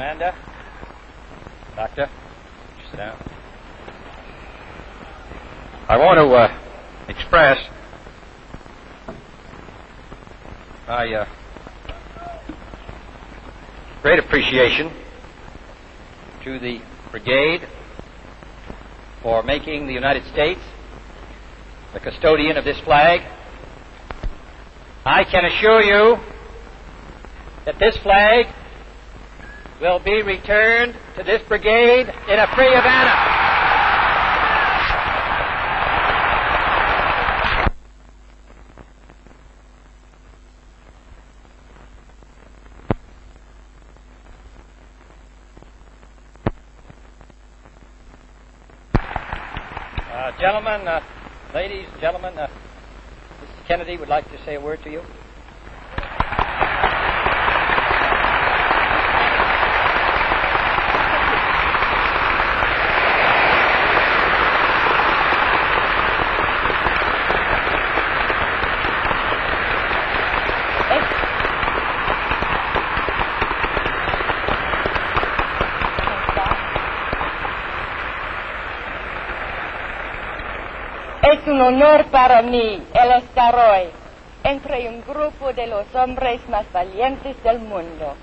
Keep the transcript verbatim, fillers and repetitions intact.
Amanda? Doctor? Sit down. I want to uh, express my uh, great appreciation to the brigade for making the United States the custodian of this flag. I can assure you that this flag will be returned to this brigade in a free Havana. Uh, gentlemen, uh, ladies, gentlemen, uh, Missus Kennedy would like to say a word to you. Es un honor para mí el estar hoy entre un grupo de los hombres más valientes del mundo.